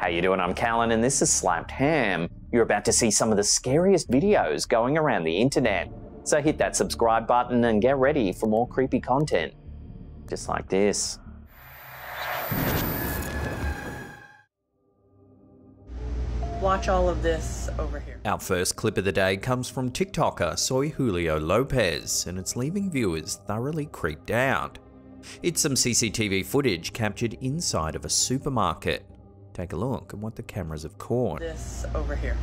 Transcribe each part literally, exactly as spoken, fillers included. How you doing? I'm Callan and this is Slapped Ham. You're about to see some of the scariest videos going around the internet. So hit that subscribe button and get ready for more creepy content. Just like this. Watch all of this over here. Our first clip of the day comes from TikToker Soy Julio Lopez and it's leaving viewers thoroughly creeped out. It's some C C T V footage captured inside of a supermarket. Take a look at what the cameras have caught. This over here.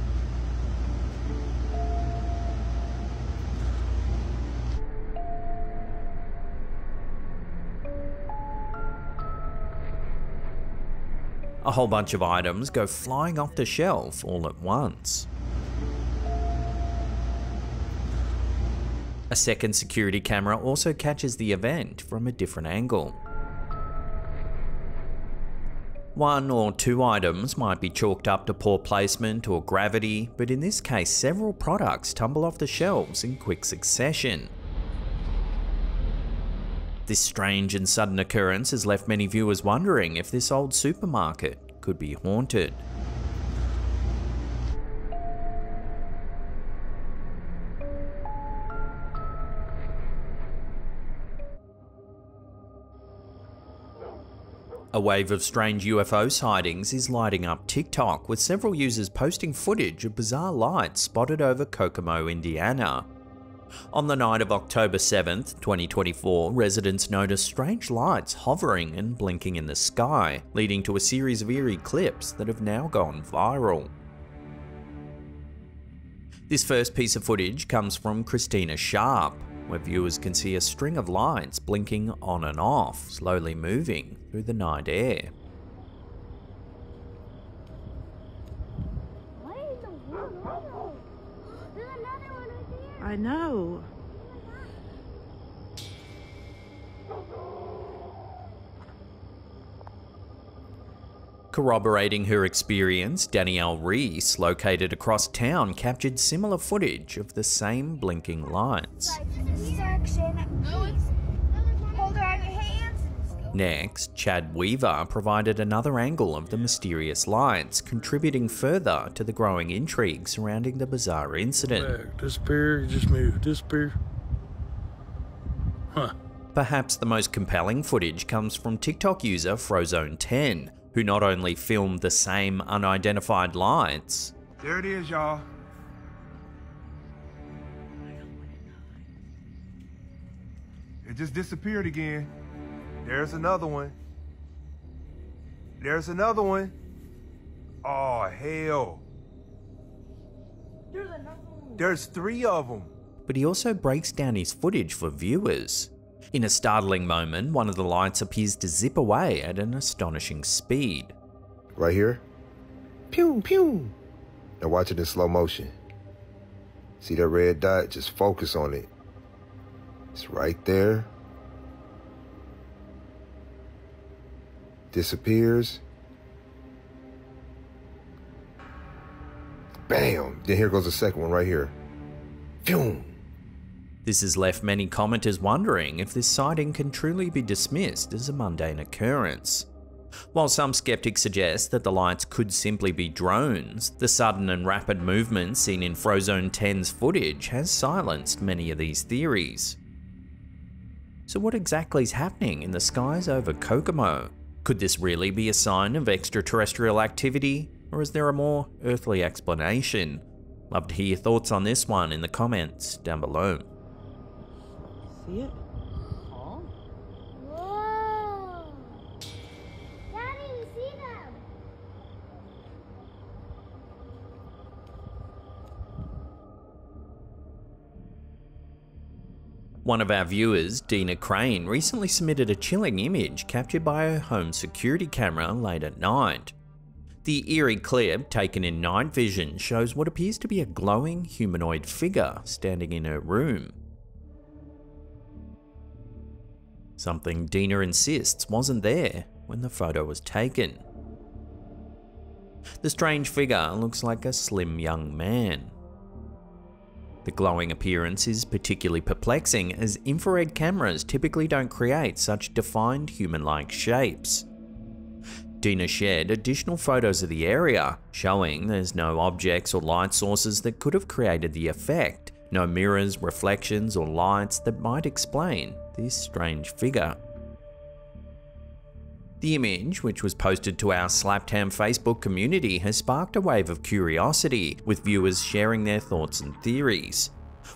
A whole bunch of items go flying off the shelf all at once. A second security camera also catches the event from a different angle. One or two items might be chalked up to poor placement or gravity, but in this case several products tumble off the shelves in quick succession. This strange and sudden occurrence has left many viewers wondering if this old supermarket could be haunted. A wave of strange U F O sightings is lighting up TikTok, with several users posting footage of bizarre lights spotted over Kokomo, Indiana. On the night of October seventh, twenty twenty-four, residents noticed strange lights hovering and blinking in the sky, leading to a series of eerie clips that have now gone viral. This first piece of footage comes from Christina Sharp, where viewers can see a string of lights blinking on and off, slowly moving through the night air. What is the world? There's another one right there. I know. Corroborating her experience, Danielle Reese, located across town, captured similar footage of the same blinking lights. Next, Chad Weaver provided another angle of the mysterious lights, contributing further to the growing intrigue surrounding the bizarre incident. Disappear, just move, disappear. Huh. Perhaps the most compelling footage comes from TikTok user Frozone ten, who not only filmed the same unidentified lights. There it is, y'all. It just disappeared again. There's another one. There's another one. Oh, hell. There's another one. There's three of them. But he also breaks down his footage for viewers. In a startling moment, one of the lights appears to zip away at an astonishing speed. Right here? Pew, pew. Now watch it in slow motion. See that red dot? Just focus on it. It's right there. Disappears. Bam! Then here goes the second one right here. Pew. This has left many commenters wondering if this sighting can truly be dismissed as a mundane occurrence. While some skeptics suggest that the lights could simply be drones, the sudden and rapid movement seen in Frozone ten's footage has silenced many of these theories. So what exactly is happening in the skies over Kokomo? Could this really be a sign of extraterrestrial activity, or is there a more earthly explanation? Love to hear your thoughts on this one in the comments down below. See it? Oh. Whoa! Daddy, you see them? One of our viewers, Dina Crane, recently submitted a chilling image captured by her home security camera late at night. The eerie clip, taken in night vision, shows what appears to be a glowing humanoid figure standing in her room. Something Dina insists wasn't there when the photo was taken. The strange figure looks like a slim young man. The glowing appearance is particularly perplexing, as infrared cameras typically don't create such defined human-like shapes. Dina shared additional photos of the area, showing there's no objects or light sources that could have created the effect, no mirrors, reflections, or lights that might explain this strange figure. The image, which was posted to our Slapped Ham Facebook community, has sparked a wave of curiosity, with viewers sharing their thoughts and theories.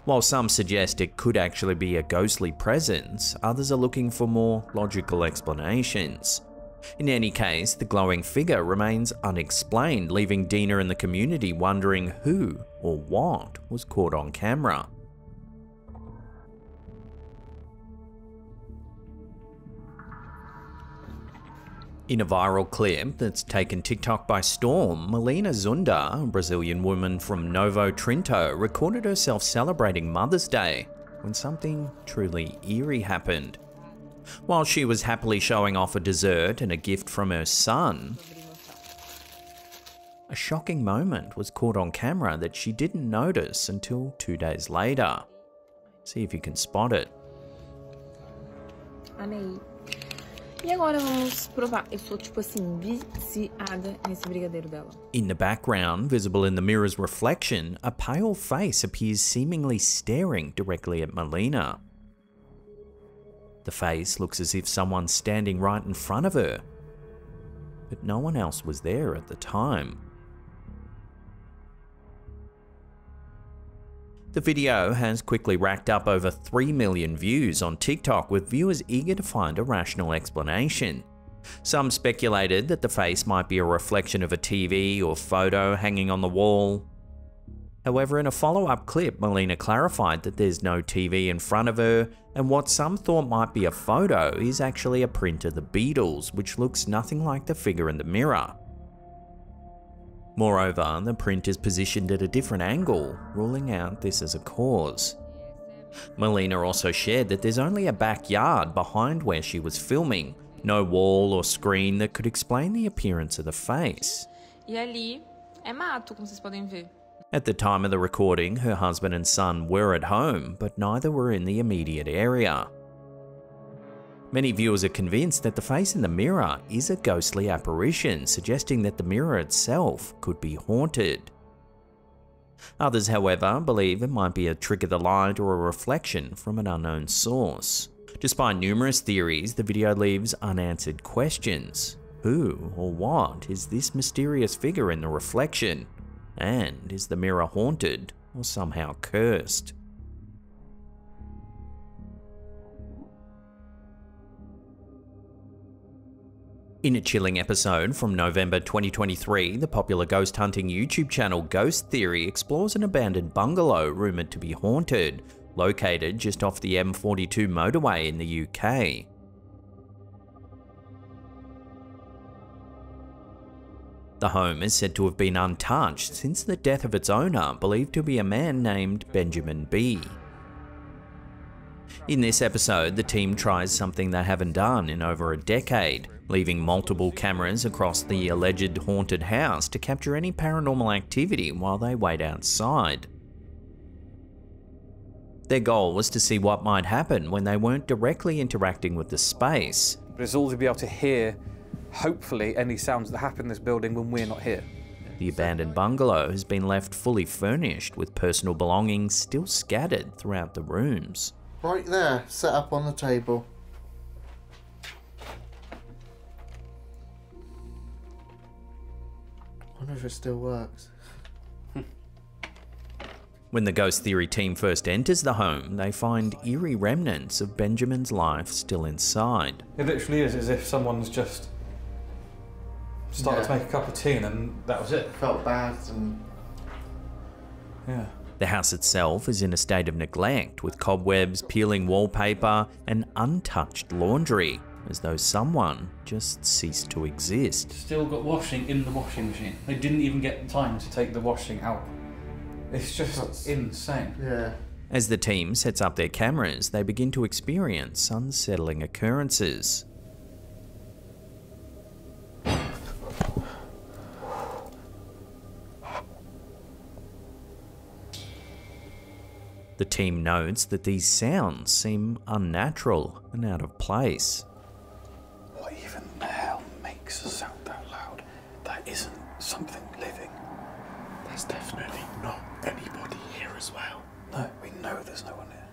While some suggest it could actually be a ghostly presence, others are looking for more logical explanations. In any case, the glowing figure remains unexplained, leaving Dina and the community wondering who or what was caught on camera. In a viral clip that's taken TikTok by storm, Malena Zunda, a Brazilian woman from Novo Trinto, recorded herself celebrating Mother's Day when something truly eerie happened. While she was happily showing off a dessert and a gift from her son, a shocking moment was caught on camera that she didn't notice until two days later. See if you can spot it. I mean, E agora vamos provar. Eu sou tipo assim viciada nesse brigadeiro dela. In the background, visible in the mirror's reflection, a pale face appears seemingly staring directly at Malena. The face looks as if someone's standing right in front of her, but no one else was there at the time. The video has quickly racked up over three million views on TikTok, with viewers eager to find a rational explanation. Some speculated that the face might be a reflection of a T V or photo hanging on the wall. However, in a follow-up clip, Malena clarified that there's no T V in front of her, and what some thought might be a photo is actually a print of the Beatles, which looks nothing like the figure in the mirror. Moreover, the print is positioned at a different angle, ruling out this as a cause. Malena also shared that there's only a backyard behind where she was filming, no wall or screen that could explain the appearance of the face. At the time of the recording, her husband and son were at home, but neither were in the immediate area. Many viewers are convinced that the face in the mirror is a ghostly apparition, suggesting that the mirror itself could be haunted. Others, however, believe it might be a trick of the light or a reflection from an unknown source. Despite numerous theories, the video leaves unanswered questions. Who or what is this mysterious figure in the reflection? And is the mirror haunted or somehow cursed? In a chilling episode from November twenty twenty-three, the popular ghost hunting YouTube channel Ghost Theory explores an abandoned bungalow rumoured to be haunted, located just off the M forty-two motorway in the U K. The home is said to have been untouched since the death of its owner, believed to be a man named Benjamin B. In this episode, the team tries something they haven't done in over a decade, leaving multiple cameras across the alleged haunted house to capture any paranormal activity while they wait outside. Their goal was to see what might happen when they weren't directly interacting with the space. But it's all to be able to hear, hopefully, any sounds that happen in this building when we're not here. The abandoned bungalow has been left fully furnished, with personal belongings still scattered throughout the rooms. Right there, set up on the table. I wonder if it still works. When the Ghost Theory team first enters the home, they find eerie remnants of Benjamin's life still inside. It literally is as if someone's just started yeah. to make a cup of tea and then that was it. it. Felt bad and... yeah. The house itself is in a state of neglect, with cobwebs, peeling wallpaper, and untouched laundry, as though someone just ceased to exist. Still got washing in the washing machine. They didn't even get time to take the washing out. It's just That's, insane. Yeah. As the team sets up their cameras, they begin to experience unsettling occurrences. The team notes that these sounds seem unnatural and out of place. What even the hell makes a sound that loud? something living. There's definitely not anybody here as well. No, we know there's no one here.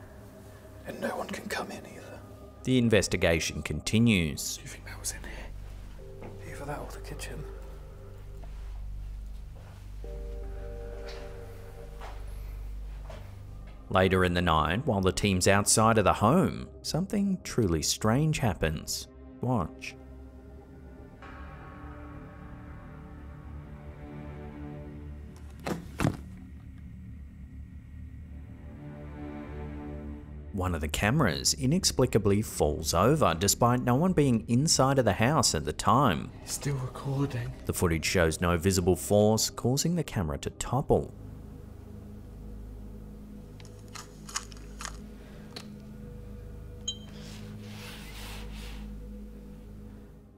And no one can come in either. The investigation continues. Do you think that was in here? Either that or the kitchen. Later in the night, while the team's outside of the home, something truly strange happens. Watch. One of the cameras inexplicably falls over despite no one being inside of the house at the time. It's still recording. The footage shows no visible force, causing the camera to topple.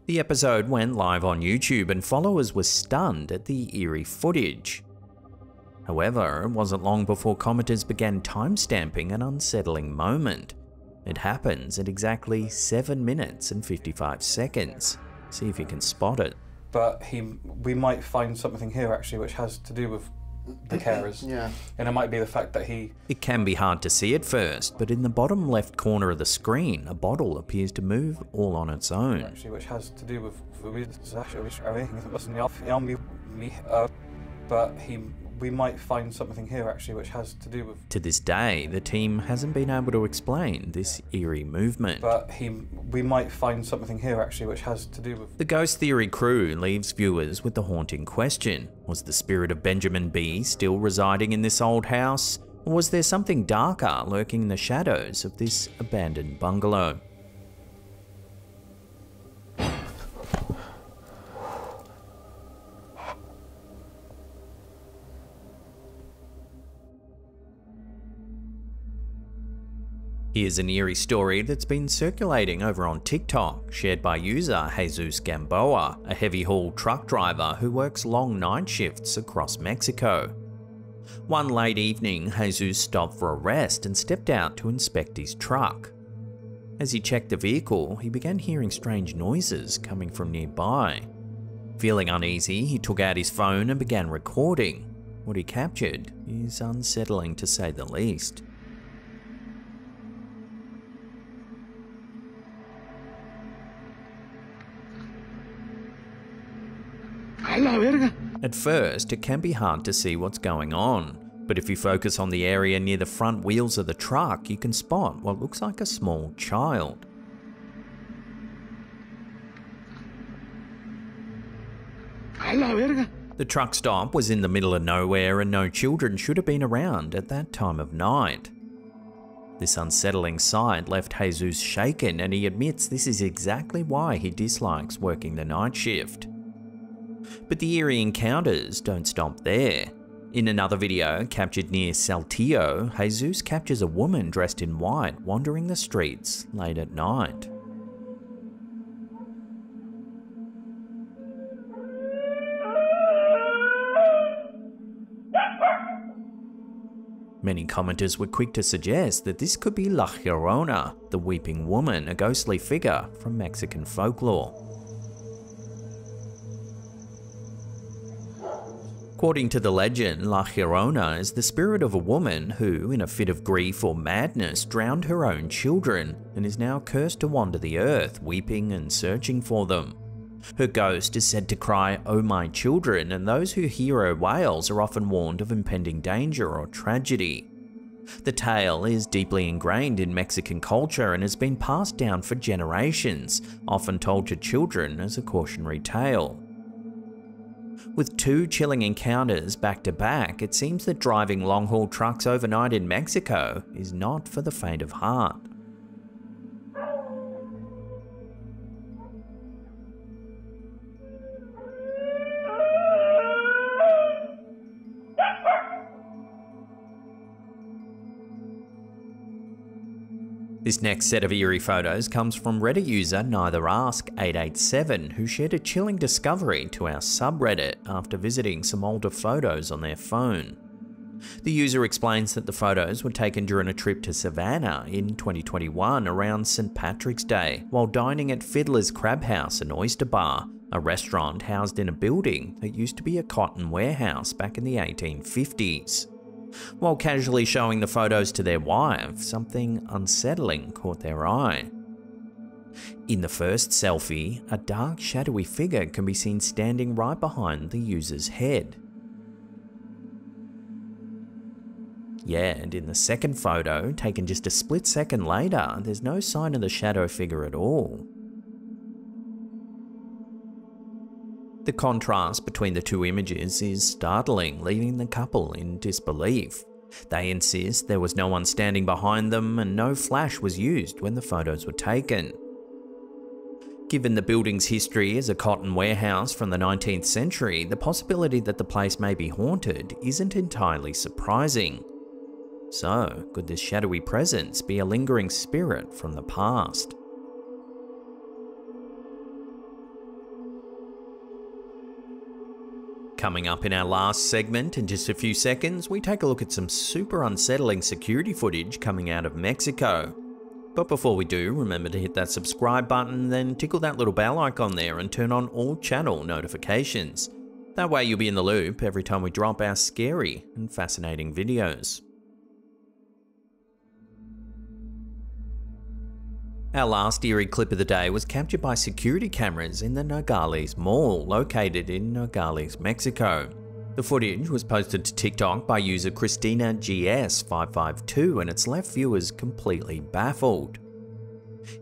The episode went live on YouTube and followers were stunned at the eerie footage. However, it wasn't long before commenters began timestamping an unsettling moment. It happens at exactly seven minutes and fifty-five seconds. See if you can spot it. But he, we might find something here actually which has to do with the carers. Yeah. And it might be the fact that he... It can be hard to see at first, but in the bottom left corner of the screen, a bottle appears to move all on its own. Actually, which has to do with... Uh, but he, we might find something here actually which has to do with... To this day, the team hasn't been able to explain this eerie movement. But he, we might find something here actually which has to do with... The Ghost Theory crew leaves viewers with the haunting question. Was the spirit of Benjamin B. still residing in this old house? Or was there something darker lurking in the shadows of this abandoned bungalow? Here's an eerie story that's been circulating over on TikTok, shared by user Jesus Gamboa, a heavy haul truck driver who works long night shifts across Mexico. One late evening, Jesus stopped for a rest and stepped out to inspect his truck. As he checked the vehicle, he began hearing strange noises coming from nearby. Feeling uneasy, he took out his phone and began recording. What he captured is unsettling to say the least. At first, it can be hard to see what's going on, but if you focus on the area near the front wheels of the truck, you can spot what looks like a small child. The truck stop was in the middle of nowhere and no children should have been around at that time of night. This unsettling sight left Jesus shaken, and he admits this is exactly why he dislikes working the night shift. But the eerie encounters don't stop there. In another video captured near Saltillo, Jesus captures a woman dressed in white wandering the streets late at night. Many commenters were quick to suggest that this could be La Llorona, the weeping woman, a ghostly figure from Mexican folklore. According to the legend, La Llorona is the spirit of a woman who, in a fit of grief or madness, drowned her own children and is now cursed to wander the earth, weeping and searching for them. Her ghost is said to cry, "Oh my children," and those who hear her wails are often warned of impending danger or tragedy. The tale is deeply ingrained in Mexican culture and has been passed down for generations, often told to children as a cautionary tale. With two chilling encounters back to back, it seems that driving long-haul trucks overnight in Mexico is not for the faint of heart. This next set of eerie photos comes from Reddit user Neither Ask eight eight seven, who shared a chilling discovery to our subreddit after visiting some older photos on their phone. The user explains that the photos were taken during a trip to Savannah in twenty twenty-one around Saint Patrick's Day while dining at Fiddler's Crab House and Oyster Bar, a restaurant housed in a building that used to be a cotton warehouse back in the eighteen fifties. While casually showing the photos to their wife, something unsettling caught their eye. In the first selfie, a dark, shadowy figure can be seen standing right behind the user's head. Yeah, and in the second photo, taken just a split second later, there's no sign of the shadow figure at all. The contrast between the two images is startling, leaving the couple in disbelief. They insist there was no one standing behind them and no flash was used when the photos were taken. Given the building's history as a cotton warehouse from the nineteenth century, the possibility that the place may be haunted isn't entirely surprising. So, could this shadowy presence be a lingering spirit from the past? Coming up in our last segment in just a few seconds, we take a look at some super unsettling security footage coming out of Mexico. But before we do, remember to hit that subscribe button, then tickle that little bell icon there and turn on all channel notifications. That way you'll be in the loop every time we drop our scary and fascinating videos. Our last eerie clip of the day was captured by security cameras in the Nogales Mall, located in Nogales, Mexico. The footage was posted to TikTok by user Christina G S five five two, and it's left viewers completely baffled.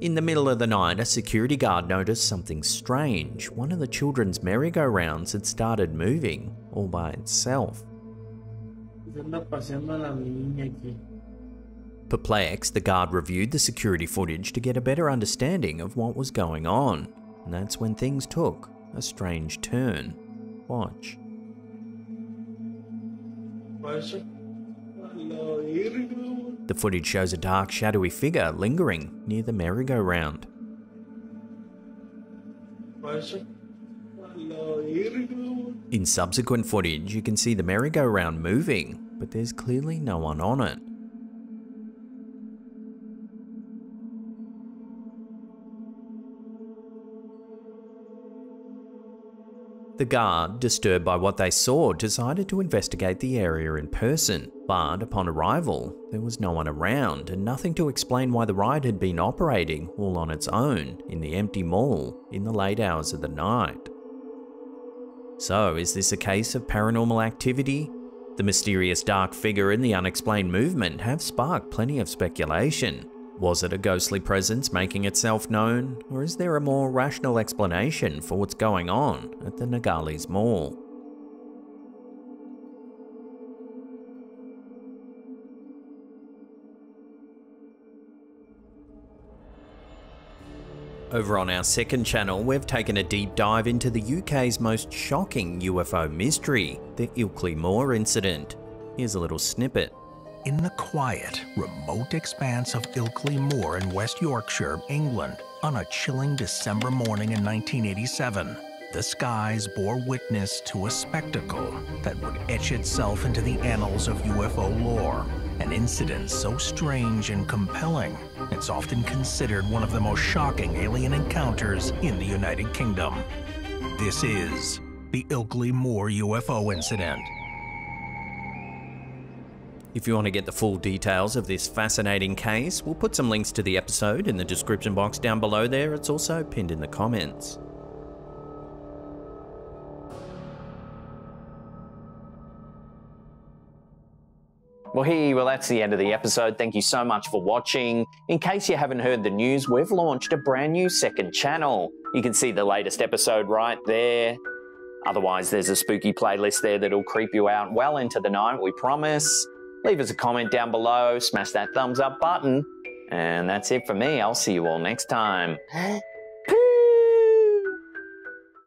In the middle of the night, a security guard noticed something strange. One of the children's merry-go-rounds had started moving all by itself. Perplexed, the guard reviewed the security footage to get a better understanding of what was going on. And that's when things took a strange turn. Watch. The footage shows a dark, shadowy figure lingering near the merry-go-round. In subsequent footage, you can see the merry-go-round moving, but there's clearly no one on it. The guard, disturbed by what they saw, decided to investigate the area in person, but upon arrival, there was no one around and nothing to explain why the ride had been operating all on its own in the empty mall in the late hours of the night. So, is this a case of paranormal activity? The mysterious dark figure and the unexplained movement have sparked plenty of speculation. Was it a ghostly presence making itself known, or is there a more rational explanation for what's going on at the Nogales Mall? Over on our second channel, we've taken a deep dive into the U K's most shocking U F O mystery, the Ilkley Moor Incident. Here's a little snippet. In the quiet, remote expanse of Ilkley Moor in West Yorkshire, England, on a chilling December morning in nineteen eighty-seven, the skies bore witness to a spectacle that would etch itself into the annals of U F O lore, an incident so strange and compelling, it's often considered one of the most shocking alien encounters in the United Kingdom. This is the Ilkley Moor U F O Incident. If you want to get the full details of this fascinating case, we'll put some links to the episode in the description box down below there. It's also pinned in the comments. Well, hey, well, that's the end of the episode. Thank you so much for watching. In case you haven't heard the news, we've launched a brand new second channel. You can see the latest episode right there. Otherwise, there's a spooky playlist there that'll creep you out well into the night, we promise. Leave us a comment down below, smash that thumbs up button, and that's it for me. I'll see you all next time.